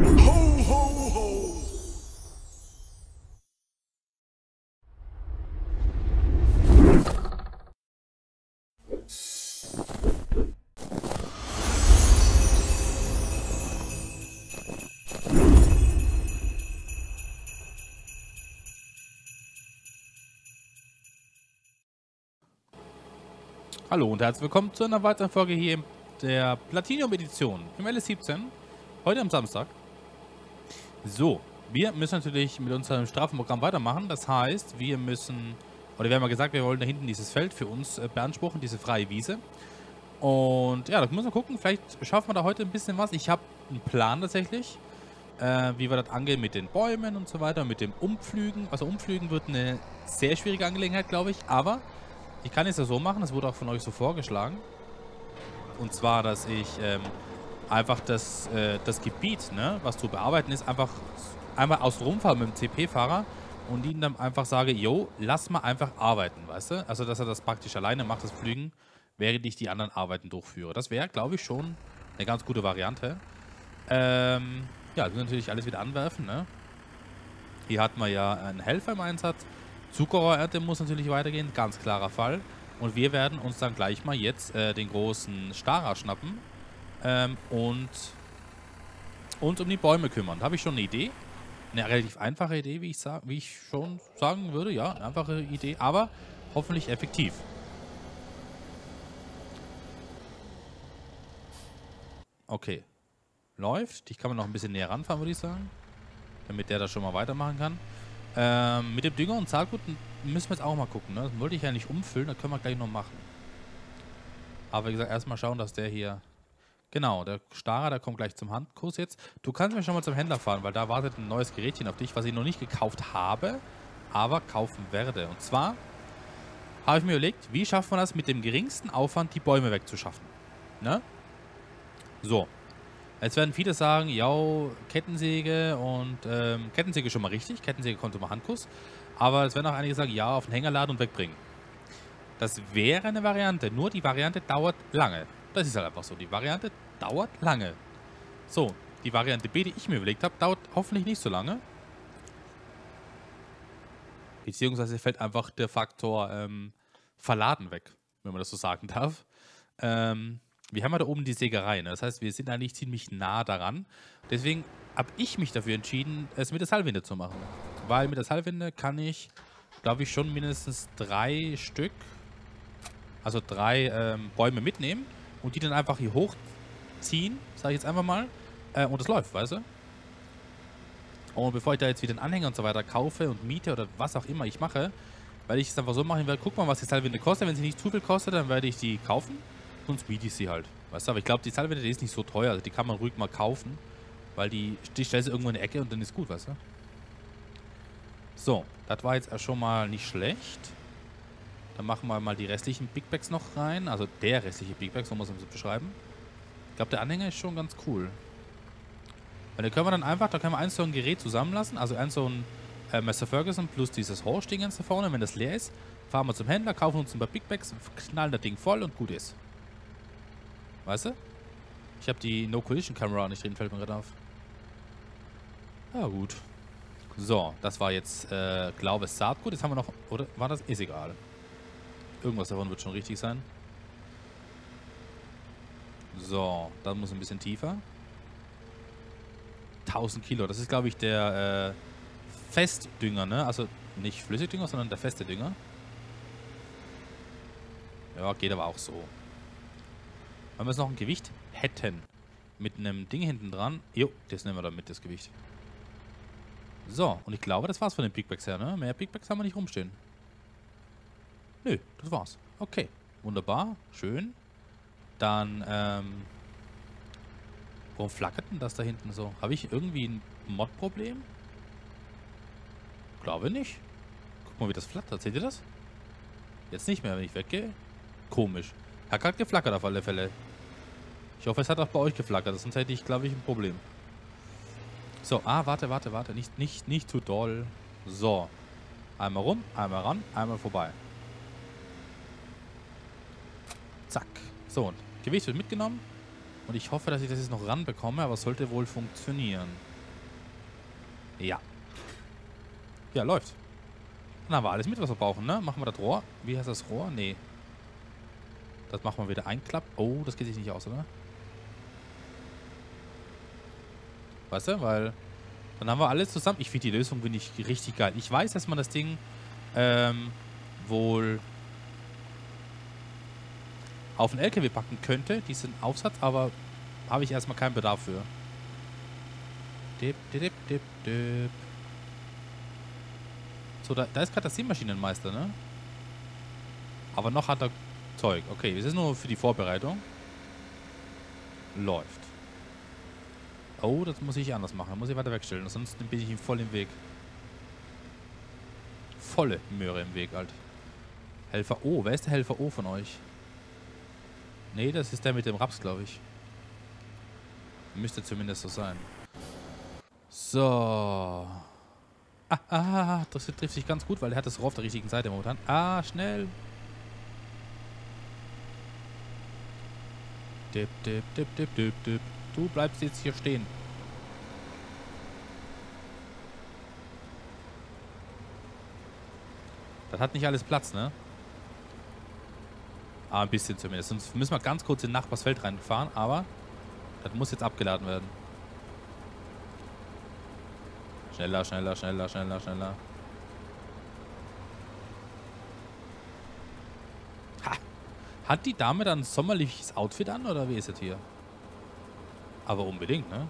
Ho, ho, ho! Hallo und herzlich willkommen zu einer weiteren Folge hier in der Platinum-Edition im LS17, heute am Samstag. So, wir müssen natürlich mit unserem Strafenprogramm weitermachen, das heißt, wir müssen, oder wir haben ja gesagt, wir wollen da hinten dieses Feld für uns beanspruchen, diese freie Wiese. Und ja, da müssen wir gucken, vielleicht schaffen wir da heute ein bisschen was. Ich habe einen Plan tatsächlich, wie wir das angehen mit den Bäumen und so weiter, mit dem Umpflügen. Also Umpflügen wird eine sehr schwierige Angelegenheit, glaube ich, aber... Ich kann es ja so machen, das wurde auch von euch so vorgeschlagen. Und zwar, dass ich einfach das Gebiet, ne, was zu bearbeiten ist, einfach einmal außen rumfahren mit dem CP-Fahrer und ihnen dann einfach sage, yo, lass mal einfach arbeiten, weißt du? Also, dass er das praktisch alleine macht, das Pflügen, während ich die anderen Arbeiten durchführe. Das wäre, glaube ich, schon eine ganz gute Variante. Ja, das müssen wir natürlich alles wieder anwerfen, ne? Hier hatten wir ja einen Helfer im Einsatz. Zuckerrohrernte muss natürlich weitergehen, ganz klarer Fall. Und wir werden uns dann gleich mal jetzt den großen Stara schnappen und uns um die Bäume kümmern. Da habe ich schon eine Idee. Eine relativ einfache Idee, wie ich schon sagen würde. Ja, eine einfache Idee, aber hoffentlich effektiv. Okay. Läuft. Die kann man noch ein bisschen näher ranfahren, würde ich sagen. Damit der das schon mal weitermachen kann. Mit dem Dünger und Saatgut müssen wir jetzt auch mal gucken, ne? Das wollte ich ja nicht umfüllen, das können wir gleich noch machen. Aber wie gesagt, erstmal schauen, dass der hier... Genau, der Stara, der kommt gleich zum Handkurs jetzt. Du kannst mir schon mal zum Händler fahren, weil da wartet ein neues Gerätchen auf dich, was ich noch nicht gekauft habe, aber kaufen werde. Und zwar habe ich mir überlegt, wie schafft man das mit dem geringsten Aufwand, die Bäume wegzuschaffen. Ne? So. Jetzt werden viele sagen, ja, Kettensäge und Kettensäge schon mal richtig. Kettensäge kommt immer Handkuss. Aber es werden auch einige sagen, ja, auf den Hänger laden und wegbringen. Das wäre eine Variante. Nur die Variante dauert lange. Das ist halt einfach so. Die Variante dauert lange. So, die Variante B, die ich mir überlegt habe, dauert hoffentlich nicht so lange. Beziehungsweise fällt einfach der Faktor Verladen weg, wenn man das so sagen darf. Wir haben ja da oben die Sägerei, ne? Das heißt, wir sind eigentlich ziemlich nah daran. Deswegen habe ich mich dafür entschieden, es mit der Seilwinde zu machen. Weil mit der Seilwinde kann ich, glaube ich, schon mindestens 3 Stück, also 3 Bäume mitnehmen und die dann einfach hier hochziehen, sage ich jetzt einfach mal, und es läuft, weißt du? Und bevor ich da jetzt wieder einen Anhänger und so weiter kaufe und miete oder was auch immer ich mache, werde ich es einfach so machen, weil guck mal, was die Seilwinde kostet. Wenn sie nicht zu viel kostet, dann werde ich die kaufen. Sonst biete ich sie halt. Weißt du, aber ich glaube, die Zalwinde, die ist nicht so teuer. Also die kann man ruhig mal kaufen. Weil die stellst du irgendwo in die Ecke und dann ist gut, weißt du? So, das war jetzt schon mal nicht schlecht. Dann machen wir mal die restlichen Big Bags noch rein. Also der restliche Big Bag, so muss man es beschreiben. Ich glaube, der Anhänger ist schon ganz cool. Weil da können wir dann einfach, da können wir eins so ein Gerät zusammenlassen. Also eins so ein Massey Ferguson plus dieses Horst-Ding ganz da vorne. Wenn das leer ist, fahren wir zum Händler, kaufen uns ein paar Big Bags, knallen das Ding voll und gut ist. Weißt du? Ich habe die No-Collision-Kamera nicht drin, fällt mir gerade auf. Ja, gut. So, das war jetzt, glaube ich, Saatgut. Jetzt haben wir noch... Oder war das? Ist egal. Irgendwas davon wird schon richtig sein. So, dann muss ein bisschen tiefer. 1000 Kilo. Das ist, glaube ich, der Festdünger, ne? Also nicht Flüssigdünger, sondern der feste Dünger. Ja, geht aber auch so. Wenn wir jetzt noch ein Gewicht hätten, mit einem Ding hinten dran, jo, das nehmen wir dann mit, das Gewicht. So, und ich glaube, das war's von den Big Bags her, ne? Mehr Big Bags haben wir nicht rumstehen. Nö, das war's. Okay, wunderbar, schön. Dann, warum flackert denn das da hinten so? Habe ich irgendwie ein Mod-Problem? Glaube nicht. Guck mal, wie das flattert. Seht ihr das? Jetzt nicht mehr, wenn ich weggehe. Komisch. Hat gerade geflackert auf alle Fälle. Ich hoffe, es hat auch bei euch geflackert. Sonst hätte ich, glaube ich, ein Problem. So, warte. Nicht zu doll. So. Einmal rum, einmal ran, einmal vorbei. Zack. So, und Gewicht wird mitgenommen. Und ich hoffe, dass ich das jetzt noch ranbekomme, aber es sollte wohl funktionieren. Ja. Ja, läuft. Dann haben wir alles mit, was wir brauchen, ne? Machen wir das Rohr. Wie heißt das Rohr? Nee. Das machen wir wieder einklappen. Oh, das geht sich nicht aus, oder? Weißt du, weil... Dann haben wir alles zusammen. Ich finde die Lösung richtig geil. Ich weiß, dass man das Ding wohl auf einen LKW packen könnte, diesen Aufsatz, aber habe ich erstmal keinen Bedarf für. Dip, dip, dip, dip, dip. So, da ist gerade der Seemaschinenmeister, ne? Aber noch hat er Zeug. Okay, das ist nur für die Vorbereitung. Läuft. Oh, das muss ich anders machen. Das muss ich weiter wegstellen. Ansonsten bin ich ihm voll im Weg. Volle Möhre im Weg, halt. Helfer O. Wer ist der Helfer O von euch? Nee, das ist der mit dem Raps, glaube ich. Müsste zumindest so sein. So. Ah, das trifft sich ganz gut, weil er hat das Rohr auf der richtigen Seite momentan. Ah, schnell. Dip, dip, dip, dip, dip, dip. Du bleibst jetzt hier stehen. Das hat nicht alles Platz, ne? Ah, ein bisschen zumindest. Sonst müssen wir ganz kurz in Nachbarsfeld reinfahren, aber das muss jetzt abgeladen werden. Schneller, schneller, schneller, schneller, schneller. Ha! Hat die Dame dann ein sommerliches Outfit an, oder wie ist das hier? Aber unbedingt, ne?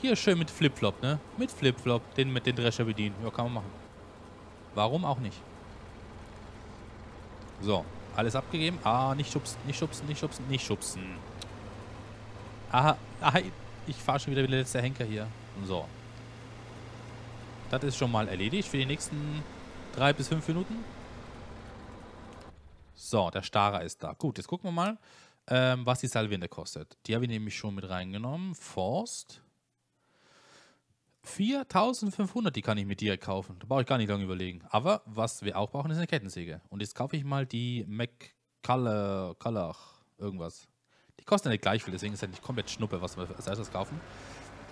Hier schön mit Flipflop, ne? Mit Flipflop, mit den Drescher bedienen. Ja, kann man machen. Warum auch nicht? So, alles abgegeben. Ah, nicht schubsen, nicht schubsen, nicht schubsen, nicht schubsen. Aha, ich fahre schon wieder wie der letzte Henker hier. So. Das ist schon mal erledigt für die nächsten 3 bis 5 Minuten. So, der Stara ist da. Gut, jetzt gucken wir mal. Was die Zalwinde kostet. Die habe ich nämlich schon mit reingenommen. Forst. 4.500, die kann ich mir direkt kaufen. Da brauche ich gar nicht lange überlegen. Aber was wir auch brauchen, ist eine Kettensäge. Und jetzt kaufe ich mal die McCullough. Irgendwas. Die kosten ja nicht gleich viel, deswegen ist ja nicht komplett Schnuppe, was wir als erstes kaufen.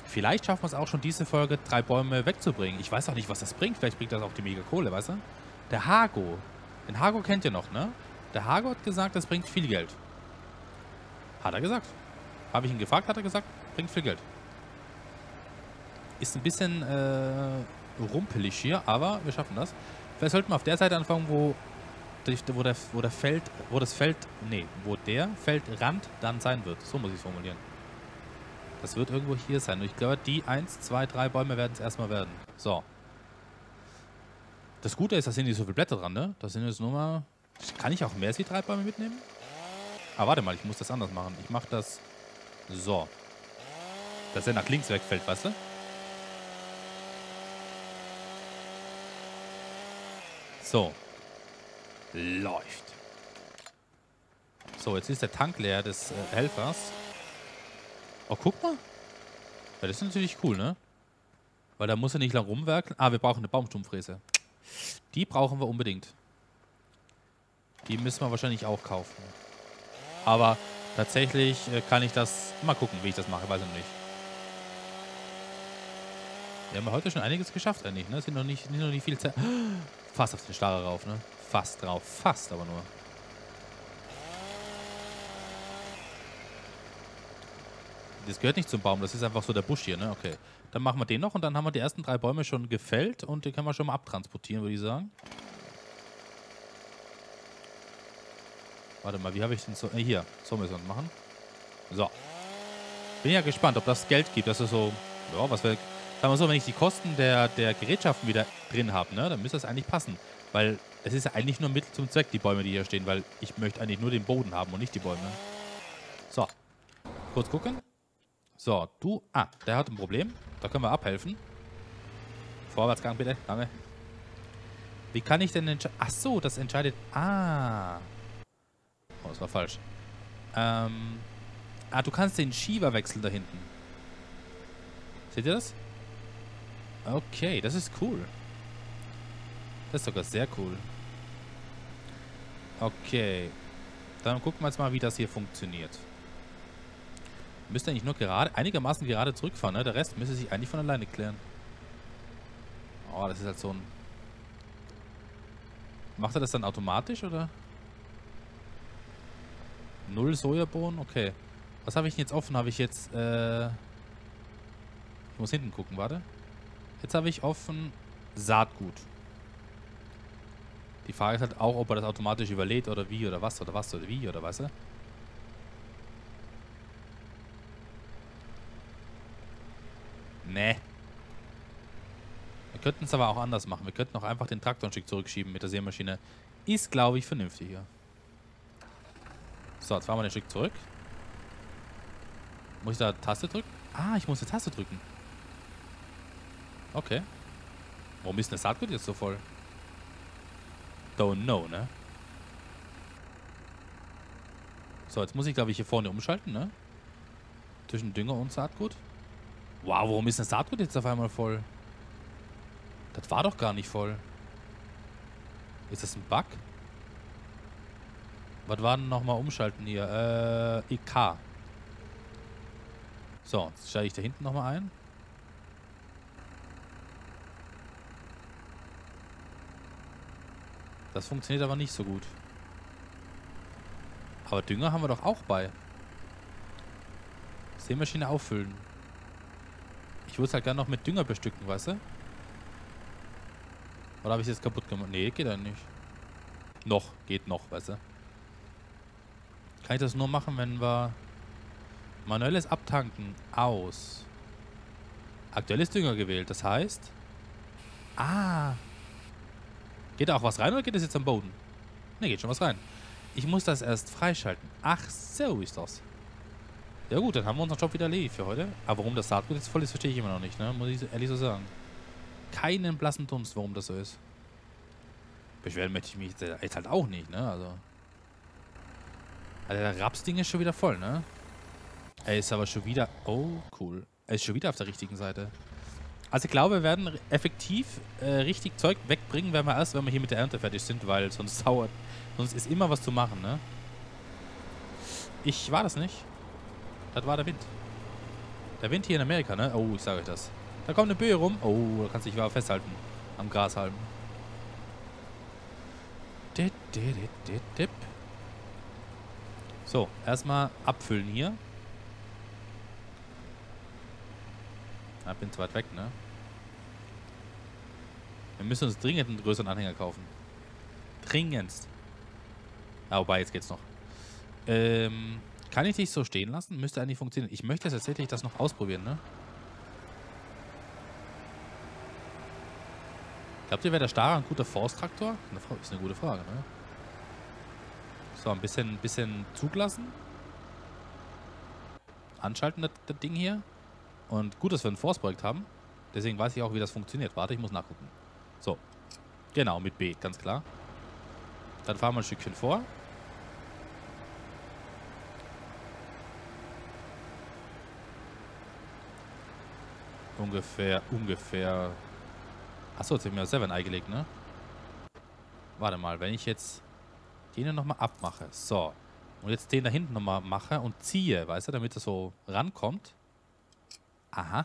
Vielleicht schaffen wir es auch schon diese Folge, 3 Bäume wegzubringen. Ich weiß auch nicht, was das bringt. Vielleicht bringt das auch die mega Kohle, weißt du? Der Hago. Den Hago kennt ihr noch, ne? Der Hago hat gesagt, das bringt viel Geld. Hat er gesagt. Habe ich ihn gefragt, hat er gesagt, bringt viel Geld. Ist ein bisschen rumpelig hier, aber wir schaffen das. Vielleicht sollten wir auf der Seite anfangen, wo der Feldrand dann sein wird. So muss ich es formulieren. Das wird irgendwo hier sein. Und ich glaube, die 1, 2, 3 Bäume werden es erstmal werden. So. Das Gute ist, da sind nicht so viele Blätter dran, ne? Das sind jetzt nur mal... Kann ich auch mehr als die 3 Bäume mitnehmen? Ah, warte mal, ich muss das anders machen. Ich mache das so. Dass er nach links wegfällt, weißt du? So. Läuft. So, jetzt ist der Tank leer des Helfers. Oh, guck mal. Ja, das ist natürlich cool, ne? Weil da muss er nicht lang rumwerkeln. Ah, wir brauchen eine Baumstumpfräse. Die brauchen wir unbedingt. Die müssen wir wahrscheinlich auch kaufen. Aber tatsächlich kann ich das... Mal gucken, wie ich das mache. Weiß ich noch nicht. Wir haben heute schon einiges geschafft eigentlich, ne? Es sind noch nicht viel Zeit... Fast auf den Stara rauf, ne? Fast drauf. Fast, aber nur. Das gehört nicht zum Baum. Das ist einfach so der Busch hier, ne? Okay. Dann machen wir den noch und dann haben wir die ersten 3 Bäume schon gefällt. Und den können wir schon mal abtransportieren, würde ich sagen. Warte mal, wie habe ich denn so... hier, so müssen wir es machen. So. Bin ja gespannt, ob das Geld gibt. Das ist so... Ja, was wir... Sagen wir so, wenn ich die Kosten der Gerätschaften wieder drin habe, ne, dann müsste das eigentlich passen. Weil es ist ja eigentlich nur Mittel zum Zweck, die Bäume, die hier stehen. Weil ich möchte eigentlich nur den Boden haben und nicht die Bäume. So. Kurz gucken. So, du... Ah, der hat ein Problem. Da können wir abhelfen. Vorwärtsgang bitte. Danke. Wie kann ich denn entscheiden... Ach so, das entscheidet... Ah... Oh, das war falsch. Ah, du kannst den Schieber wechseln da hinten. Seht ihr das? Okay, das ist cool. Das ist sogar sehr cool. Okay. Dann gucken wir jetzt mal, wie das hier funktioniert. Müsste eigentlich nur gerade, einigermaßen gerade zurückfahren, ne? Der Rest müsste sich eigentlich von alleine klären. Oh, das ist halt so ein... Macht er das dann automatisch, oder? 0 Sojabohnen? Okay. Was habe ich denn jetzt offen? Habe ich jetzt, ich muss hinten gucken, warte. Jetzt habe ich offen Saatgut. Die Frage ist halt auch, ob er das automatisch überlädt oder wie oder was oder was oder wie oder was. Nee. Wir könnten es aber auch anders machen. Wir könnten auch einfach den Traktor ein Stück zurückschieben mit der Sämaschine. Ist, glaube ich, vernünftiger. So, jetzt fahren wir ein Stück zurück. Muss ich da Taste drücken? Ah, ich muss die Taste drücken. Okay. Warum ist denn das Saatgut jetzt so voll? Don't know, ne? So, jetzt muss ich, glaube ich, hier vorne umschalten, ne? Zwischen Dünger und Saatgut. Wow, warum ist denn das Saatgut jetzt auf einmal voll? Das war doch gar nicht voll. Ist das ein Bug? Was war denn nochmal umschalten hier? EK. So, jetzt schalte ich da hinten nochmal ein. Das funktioniert aber nicht so gut. Aber Dünger haben wir doch auch bei. Sämaschine auffüllen. Ich würde es halt gerne noch mit Dünger bestücken, weißt du? Oder habe ich es jetzt kaputt gemacht? Nee, geht ja nicht. Noch, geht noch, weißt du? Kann ich das nur machen, wenn wir... Manuelles Abtanken. Aus. Aktuelles Dünger gewählt. Das heißt... Ah... Geht da auch was rein oder geht das jetzt am Boden? Ne, geht schon was rein. Ich muss das erst freischalten. Ach, so ist das. Ja gut, dann haben wir unseren Job wieder erledigt für heute. Aber warum das Saatgut jetzt voll ist, verstehe ich immer noch nicht, ne? Muss ich ehrlich so sagen. Keinen blassen Dunst, warum das so ist. Beschweren möchte ich mich jetzt halt auch nicht, ne? Also. Alter, der Rapsding ist schon wieder voll, ne? Er ist aber schon wieder... Oh, cool. Er ist schon wieder auf der richtigen Seite. Also ich glaube, wir werden effektiv richtig Zeug wegbringen, wenn wir erst, wenn wir hier mit der Ernte fertig sind, weil sonst dauert. Sonst ist immer was zu machen, ne? Ich war das nicht. Das war der Wind. Der Wind hier in Amerika, ne? Oh, ich sage euch das. Da kommt eine Böe rum. Oh, da kannst du dich wahr festhalten. Am Grashalm. So, erstmal abfüllen hier. Ich bin zu weit weg, ne? Wir müssen uns dringend einen größeren Anhänger kaufen. Dringendst. Ah, wobei, jetzt geht's noch. Kann ich dich so stehen lassen? Müsste eigentlich funktionieren. Ich möchte jetzt tatsächlich das noch ausprobieren, ne? Glaubt ihr, wäre der Stara ein guter Forsttraktor? Ist eine gute Frage, ne? So, ein bisschen Zug lassen. Anschalten, das Ding hier. Und gut, dass wir ein Force-Projekt haben. Deswegen weiß ich auch, wie das funktioniert. Warte, ich muss nachgucken. So. Genau, mit B, ganz klar. Dann fahren wir ein Stückchen vor. Ungefähr... Achso, jetzt habe ich mir das 7 eingelegt, ne? Warte mal, wenn ich jetzt den nochmal abmache. So. Und jetzt den da hinten nochmal mache und ziehe, weißt du, damit das so rankommt. Aha.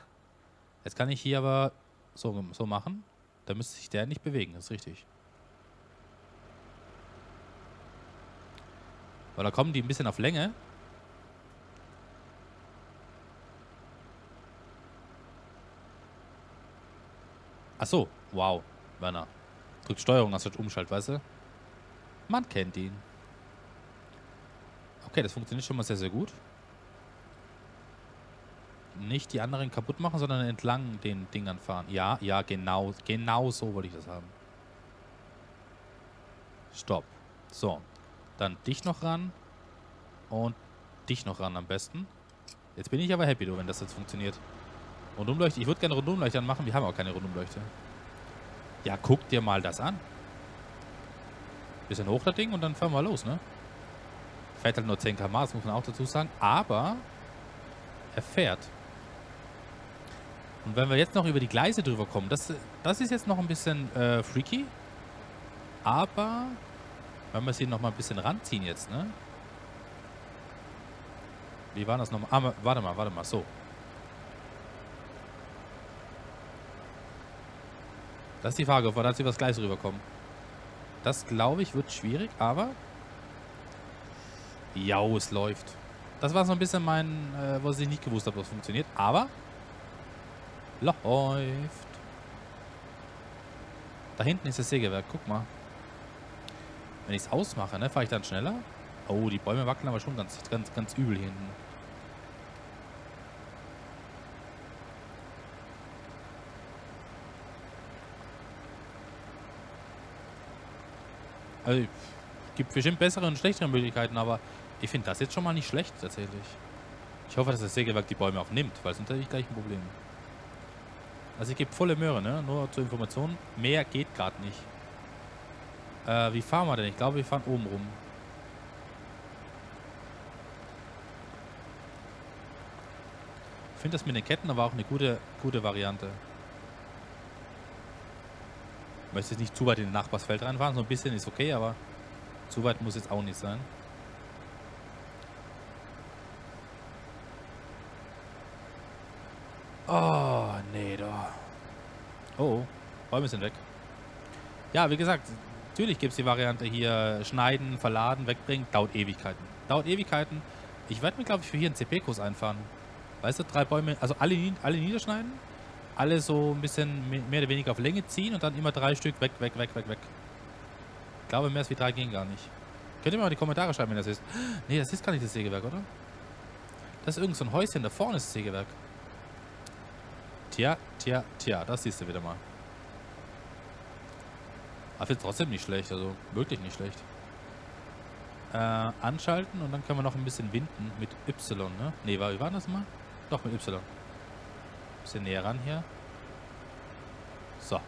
Jetzt kann ich hier aber so machen. Da müsste sich der nicht bewegen, das ist richtig. Weil da kommen die ein bisschen auf Länge. Achso, wow, Werner. Drückt Steuerung anstatt Umschalt, weißt du? Man kennt ihn. Okay, das funktioniert schon mal sehr, sehr gut. Nicht die anderen kaputt machen, sondern entlang den Dingern fahren. Ja, ja, genau. Genau so wollte ich das haben. Stopp. So. Dann dich noch ran. Und dich noch ran am besten. Jetzt bin ich aber happy, du, wenn das jetzt funktioniert. Rundumleuchte. Ich würde gerne Rundumleuchte anmachen. Wir haben auch keine Rundumleuchte. Ja, guck dir mal das an. Bisschen hoch das Ding und dann fahren wir los, ne? Fährt halt nur 10 km/h, das muss man auch dazu sagen. Aber er fährt. Und wenn wir jetzt noch über die Gleise drüber kommen, das ist jetzt noch ein bisschen freaky. Aber wenn wir es hier nochmal ein bisschen ranziehen jetzt, ne? Wie war das nochmal? Ah, warte mal, so. Das ist die Frage, ob wir dazu übers Gleis rüberkommen. Das, glaube ich, wird schwierig, aber... Ja, es läuft. Das war so ein bisschen mein, was ich nicht gewusst habe, was funktioniert, aber... Läuft. Da hinten ist das Sägewerk, guck mal. Wenn ich es ausmache, ne, fahre ich dann schneller. Oh, die Bäume wackeln aber schon ganz übel hier hinten. Also, es gibt bestimmt bessere und schlechtere Möglichkeiten, aber ich finde das jetzt schon mal nicht schlecht, tatsächlich. Ich hoffe, dass das Sägewerk die Bäume auch nimmt, weil sonst hätte ich gleich ein Problem. Also, ich gebe volle Möhre, ne? Nur zur Information. Mehr geht gerade nicht. Wie fahren wir denn? Ich glaube, wir fahren oben rum. Ich finde das mit den Ketten aber auch eine gute Variante. Ich möchte jetzt nicht zu weit in den Nachbarsfeld reinfahren. So ein bisschen ist okay, aber zu weit muss jetzt auch nicht sein. Oh, nee, da. Oh, Bäume sind weg. Ja, wie gesagt, natürlich gibt es die Variante hier schneiden, verladen, wegbringen. Dauert Ewigkeiten. Dauert Ewigkeiten. Ich werde mir, glaube ich, für hier einen CP-Kurs einfahren. Weißt du, 3 Bäume, also alle niederschneiden, alle so ein bisschen mehr oder weniger auf Länge ziehen und dann immer 3 Stück weg. Ich glaube, mehr als wie 3 gehen gar nicht. Könnt ihr mir mal in die Kommentare schreiben, wenn das ist. Nee, das ist gar nicht das Sägewerk, oder? Das ist irgend so ein Häuschen, da vorne ist das Sägewerk. Tja, das siehst du wieder mal. Aber jetzt trotzdem nicht schlecht, also wirklich nicht schlecht. Anschalten und dann können wir noch ein bisschen winden mit Y, ne? Ne, wie war das mal? Doch, mit Y. Bisschen näher ran hier. So.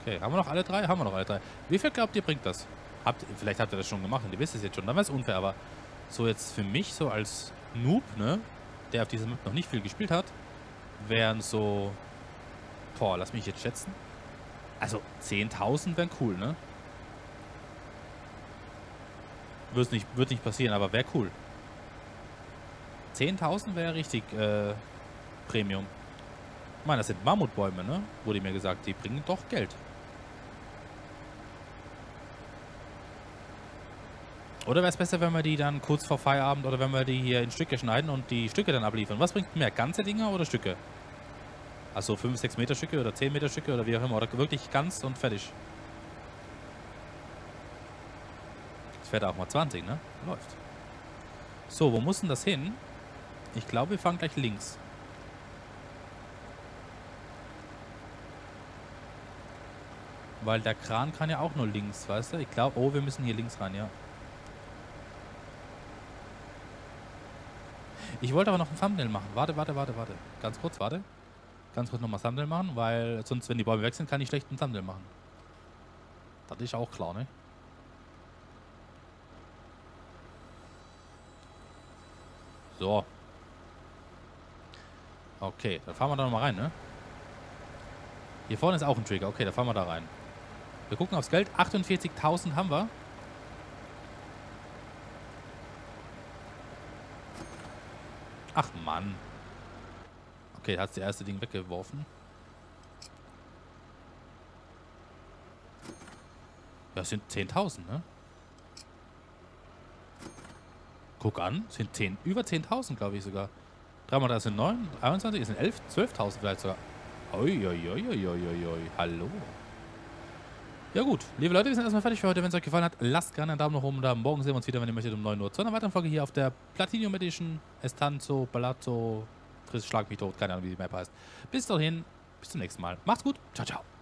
Okay, haben wir noch alle 3? Haben wir noch alle 3. Wie viel glaubt ihr, bringt das? Vielleicht habt ihr das schon gemacht und ihr wisst es jetzt schon, dann wäre es unfair, aber... So jetzt für mich, so als Noob, ne, der auf diesem Map noch nicht viel gespielt hat, wären so, boah, lass mich jetzt schätzen, also 10.000 wären cool, ne? Wird nicht passieren, aber wäre cool. 10.000 wäre richtig Premium. Ich meine, das sind Mammutbäume, ne? Wurde mir gesagt, die bringen doch Geld. Oder wäre es besser, wenn wir die dann kurz vor Feierabend oder wenn wir die hier in Stücke schneiden und die Stücke dann abliefern? Was bringt mehr? Ganze Dinger oder Stücke? Also 5-6 Meter Stücke oder 10 Meter Stücke oder wie auch immer. Oder wirklich ganz und fertig. Jetzt fährt er auch mal 20, ne? Läuft. So, wo muss denn das hin? Ich glaube, wir fahren gleich links. Weil der Kran kann ja auch nur links, weißt du? Ich glaube, oh, wir müssen hier links rein, ja. Ich wollte aber noch ein Thumbnail machen. Warte. Ganz kurz nochmal Thumbnail machen, weil sonst, wenn die Bäume weg sind, kann ich schlecht ein Thumbnail machen. Das ist auch klar, ne? So. Okay, dann fahren wir da nochmal rein, ne? Hier vorne ist auch ein Trigger. Okay, da fahren wir da rein. Wir gucken aufs Geld. 48.000 haben wir. Ach Mann. Okay, hat das erste Ding weggeworfen. Ja, es sind 10.000, ne? Guck an, sind 10, über 10.000, glaube ich sogar. 3x3 sind 9, 21 sind 11, 12.000 vielleicht sogar. Oi. Hallo. Ja gut, liebe Leute, wir sind erstmal fertig für heute. Wenn es euch gefallen hat, lasst gerne einen Daumen nach oben da. Morgen sehen wir uns wieder, wenn ihr möchtet, um 9 Uhr. Zu einer weiteren Folge hier auf der Platinum Edition. Estanzo, Palazzo, Chris, schlag mich tot. Keine Ahnung, wie die Map heißt. Bis dahin, bis zum nächsten Mal. Macht's gut. Ciao, ciao.